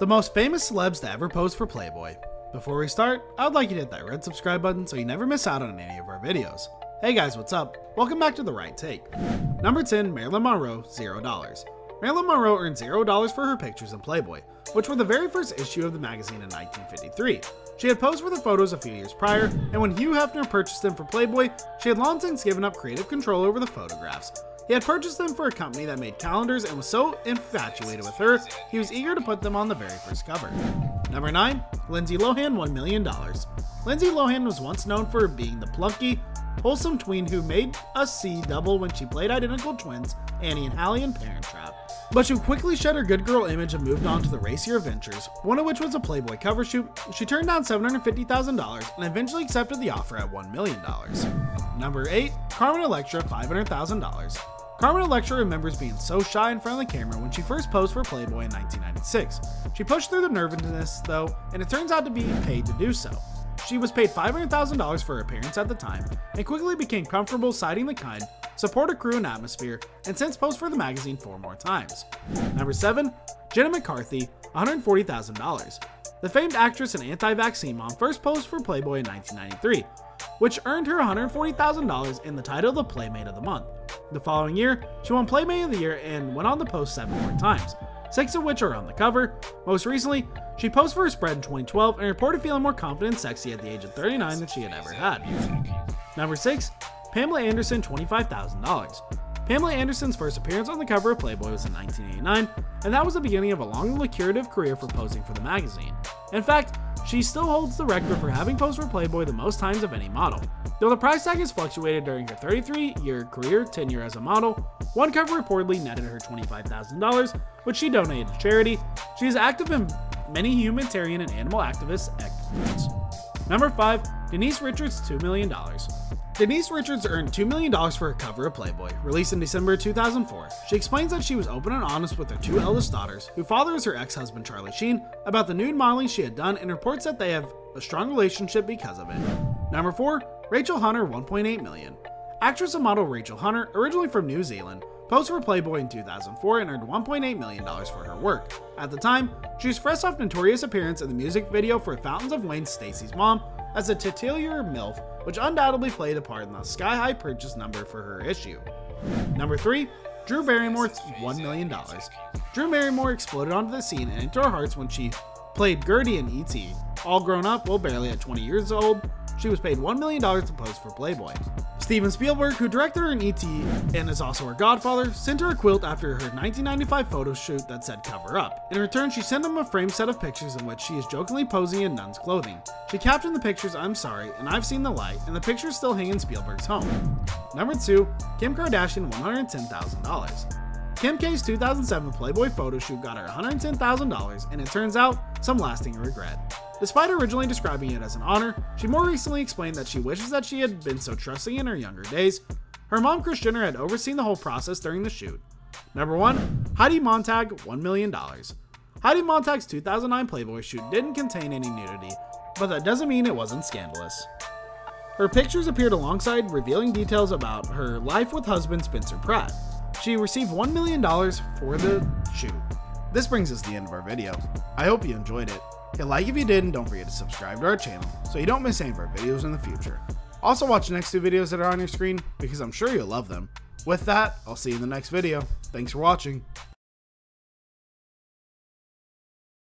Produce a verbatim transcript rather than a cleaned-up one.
The most famous celebs to ever pose for Playboy. Before we start, I would like you to hit that red subscribe button so you never miss out on any of our videos. Hey guys, what's up? Welcome back to The Right Take. Number ten, Marilyn Monroe, zero dollars. Marilyn Monroe earned zero dollars for her pictures in Playboy, which were the very first issue of the magazine in nineteen fifty-three. She had posed for the photos a few years prior, and when Hugh Hefner purchased them for Playboy, she had long since given up creative control over the photographs. He had purchased them for a company that made calendars and was so infatuated with her, he was eager to put them on the very first cover. Number nine. Lindsay Lohan, one million dollars. Lindsay Lohan was once known for being the plunky, wholesome tween who made us see double when she played identical twins Annie and Hallie in Parent Trap, but she quickly shed her good girl image and moved on to the racier ventures, one of which was a Playboy cover shoot. She turned down seven hundred fifty thousand dollars and eventually accepted the offer at one million dollars. Number eight. Carmen Electra, five hundred thousand dollars. Carmen Electra remembers being so shy in front of the camera when she first posed for Playboy in nineteen ninety-six. She pushed through the nervousness, though, and it turns out to be paid to do so. She was paid five hundred thousand dollars for her appearance at the time, and quickly became comfortable citing the kind, support a crew and atmosphere, and since posed for the magazine four more times. Number seven. Jenna McCarthy, one hundred forty thousand dollars. The famed actress and anti-vaccine mom first posed for Playboy in nineteen ninety-three, which earned her one hundred forty thousand dollars in the title of the Playmate of the Month. The following year, she won Playmate of the Year and went on to post seven more times, six of which are on the cover. Most recently, she posed for her spread in twenty twelve and reported feeling more confident and sexy at the age of thirty-nine than she had ever had. Number six. Pamela Anderson, twenty-five thousand dollars. Pamela Anderson's first appearance on the cover of Playboy was in nineteen eighty-nine, and that was the beginning of a long and lucrative career for posing for the magazine. In fact, she still holds the record for having posed for Playboy the most times of any model. Though the price tag has fluctuated during her thirty-three year career tenure as a model, one cover reportedly netted her twenty-five thousand dollars, which she donated to charity. She is active in many humanitarian and animal activist activities. Number five. Denise Richards, two million dollars. Denise Richards earned two million dollars for her cover of Playboy, released in December two thousand four. She explains that she was open and honest with her two eldest daughters, who father is her ex-husband Charlie Sheen, about the nude modeling she had done and reports that they have a strong relationship because of it. Number four. Rachel Hunter, one point eight million dollars. Actress and model Rachel Hunter, originally from New Zealand, posed for Playboy in two thousand four and earned one point eight million dollars for her work. At the time, she was fresh off notorious appearance in the music video for Fountains of Wayne Stacy's mom as a titular MILF, which undoubtedly played a part in the sky-high purchase number for her issue. Number three. Drew Barrymore, one million dollars. Drew Barrymore exploded onto the scene and into our hearts when she played Gertie in E T All grown up, well barely at twenty years old. She was paid one million dollars to pose for Playboy. Steven Spielberg, who directed her in E T and is also her godfather, sent her a quilt after her nineteen ninety-five photo shoot that said cover up. In return, she sent him a framed set of pictures in which she is jokingly posing in nun's clothing. She captioned the pictures "I'm sorry" and "I've seen the light," and the pictures still hang in Spielberg's home. Number two. Kim Kardashian, one hundred ten thousand dollars. Kim K's two thousand seven Playboy photo shoot got her one hundred ten thousand dollars, and it turns out, some lasting regret. Despite originally describing it as an honor, she more recently explained that she wishes that she had been so trusting in her younger days. Her mom, Kris Jenner, had overseen the whole process during the shoot. Number one. Heidi Montag, one million dollars. Heidi Montag's two thousand nine Playboy shoot didn't contain any nudity, but that doesn't mean it wasn't scandalous. Her pictures appeared alongside revealing details about her life with husband Spencer Pratt. She received one million dollars for the shoot. This brings us to the end of our video. I hope you enjoyed it. Hit like if you did, and don't forget to subscribe to our channel so you don't miss any of our videos in the future. Also watch the next two videos that are on your screen because I'm sure you'll love them. With that, I'll see you in the next video. Thanks for watching.